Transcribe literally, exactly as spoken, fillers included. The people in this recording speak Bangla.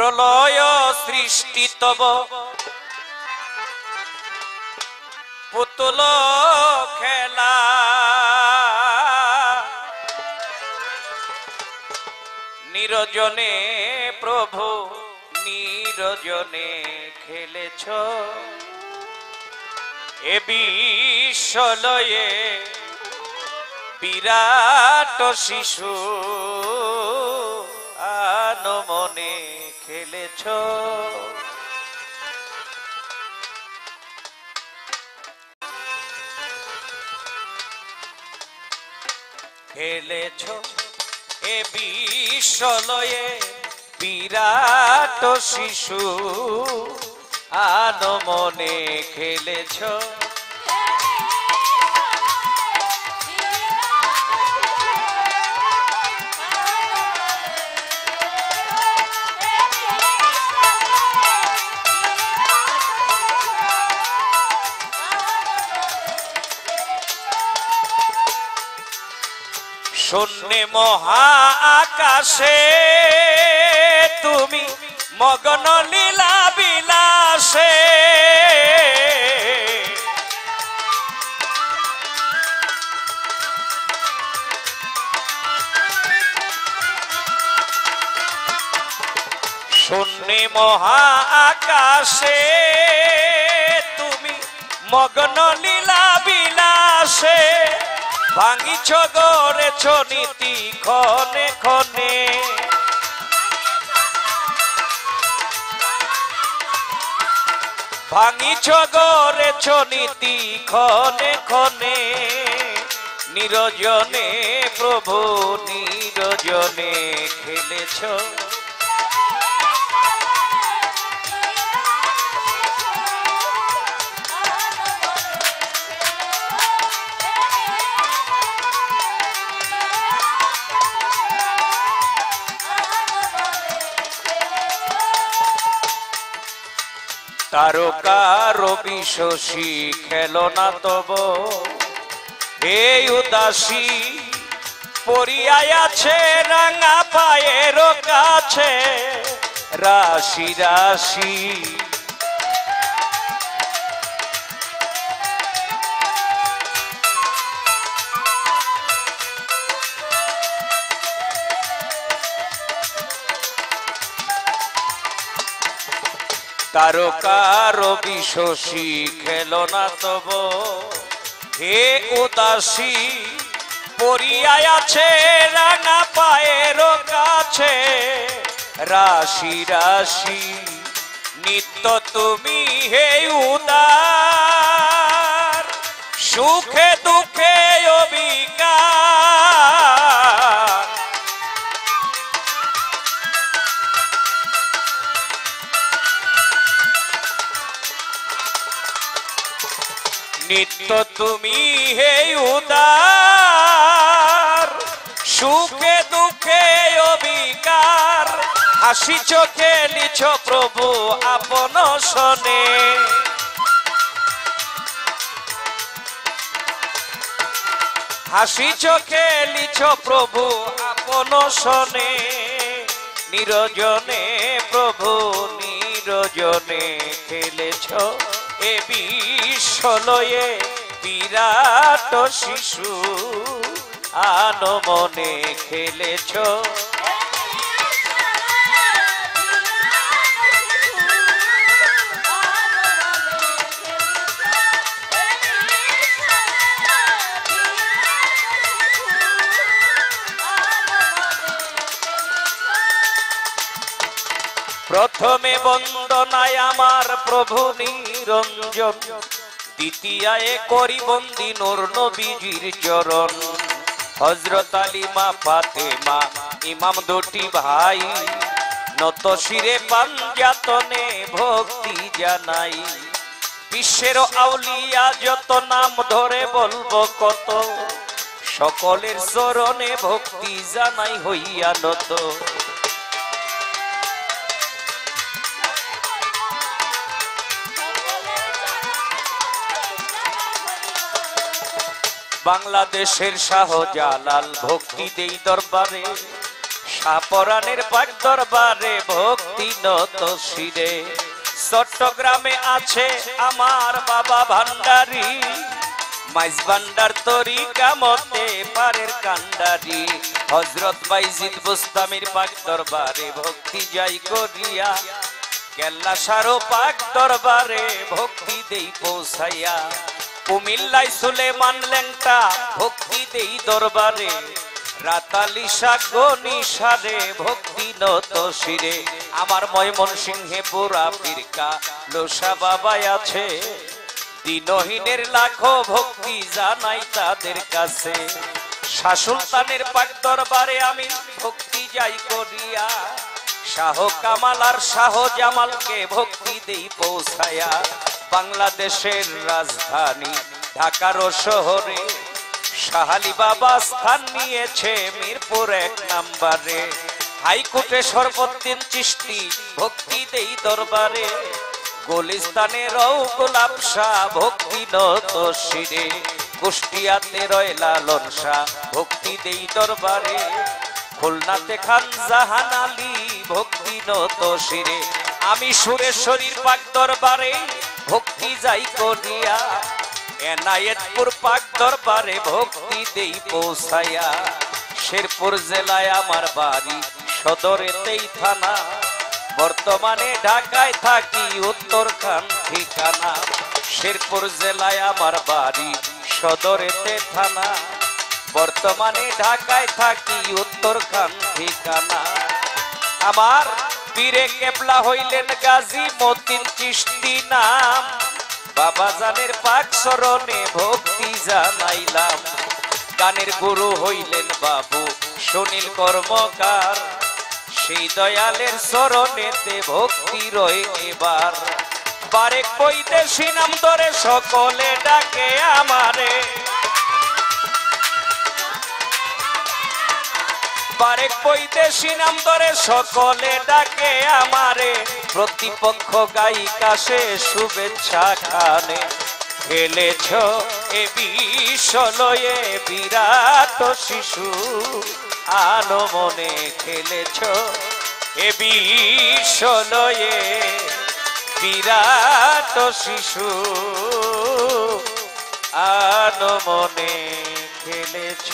প্রলয় সৃষ্টি তব পুতুল খেলা, নিরজনে প্রভু নিরজনে খেলেছ, এ বিশ্বলয়ে বিরাট শিশু আনমনে খেলেছ। খেলেছ এ বিশ্বলয়ে বিরাট শিশু আনমনে খেলেছ, শূন্যে মহা আকাশে তুমি মগন লীলা বিলাসে, শূন্যে মহা আকাশে তুমি মগন লীলা বিলাসে, ভাঙিছ গড়েছ নীতি ক্ষণে ক্ষণে, ভাঙিছ গড়েছ নীতি ক্ষণে ক্ষণে, নিরজনে প্রভু নিরজনে খেলেছ, তারো কারো বিশ্বসী খেলনা তব, এই উদাসী পরিয়াই আছে রাঙা পায়ের কাছে, রাশি রাশি তারো কারো বিশ্বসী খেলনা তব, হে উদাসী পরিয়াই আছে রাঙা পায়ের কাছে, রাশি রাশি নিত্য তুমি হে উদার, সুখে দুঃখে অবিকার, নিত্য তুমি হে উদার, সুখে দুঃখে অবিকার, হাসি চোখে নিছ প্রভু আপন সনে, হাসি চোখে নিছ প্রভু আপন সনে, নিরজনে প্রভু নিরজনে খেলেছ, এ বিশ্বলয়ে বিরাট শিশু আনমনে খেলেছ। প্রথমে বন্দনায় আমার প্রভু নিরঞ্জন, দ্বিতীয়ায় করি বন্দি নূর নবীজির চরণ, হযরত আলী মা ফাতেমা ইমাম দুটি ভাই, নত শিরে পাঞ্জাতনে ভক্তি জানাই, বিশ্বের আউলিয়া যত নাম ধরে বলবো কত, সকলের চরণে ভক্তি জানাই হইয়া নত, বাংলাদেশের শাহজালাল ভক্তি দেই দরবারে, শাহপরাণের পাক দরবারে ভক্তি নত শিরে। চট্টগ্রামে আছে আমার বাবা ভান্ডারি, মাইজ ভান্ডার তরিকা মতে পারের কান্ডারি। হযরত বাইজিদ বুস্তামির পাক দরবারে ভক্তি যাই করিয়া, কেল্লা সারো পাক দরবারে ভক্তি দেই পৌঁছাইয়া। কুমিল্লায় সুলেমান লেংটা ভক্তি দেই দরবারে, রাতালি শাগনি সারে ভক্তি নত শিরে। আমার ময়মনসিংহে পুরা পীরকা লোসা বাবাই আছে, দিনহীনের লাখো ভক্তি জানাই তাদের কাছে। শাসুলতানের পাক দরবারে আমি ভক্তি যাই করিয়া, শাহ কামাল আর শাহ জামালকে ভক্তি দেই পৌঁছায়া। বাংলাদেশের রাজধানী ঢাকার শহরে শাহালি বাবা স্থান নিয়েছে মিরপুর এক নাম্বারে। হাইকোর্টে সরবদ্দিন চিশতি ভক্তি দেই দরবারে, গুলিস্তানে রউকুল আবশা ভক্তি নত শিরে। কুষ্টিয়াতে রয় লালন শাহ ভক্তি দেই দরবারে, খুলনাতে খান জাহান আলী ভক্তি নত শিরে। আমি সুরেশ্বরীর পাক দরবারে ভক্তি যাই করিয়া, এনায়েতপুর পাক দরবারে ভক্তি দেই পৌঁছায়া। শেরপুর জেলায় আমার বাড়ি, সদরেতেই থানা, বর্তমানে ঢাকায় থাকি উত্তরখান ঠিকানা। শেরপুর জেলায় আমার বাড়ি, সদরেতে থানা, বর্তমানে ঢাকায় থাকি উত্তরখান ঠিকানা। আমার পীরে কেবলা হইলেন গাজী মতিন চিশতি নাম, বাবা জানের পাক চরণে ভক্তি জানাইলাম। গানের গুরু হইলেন বাবু সুনীল কর্মকার, সেই দয়ালের চরণেতে ভক্তি রয় এবার। বারেক বৈদেশী নাম ধরে সকলে ডাকে আমারে, বারেক বৈদেশী নাম ধরে সকলে ডাকে আমারে। প্রতিপক্ষ গায়িকা সে শুভেচ্ছা খানে, খেলেছ এ বিশ্বলয়ে বিরাট শিশু আলো মনে, খেলেছ এ বিশ্বলয়ে বিরাট শিশু আলো মনে, খেলেছ।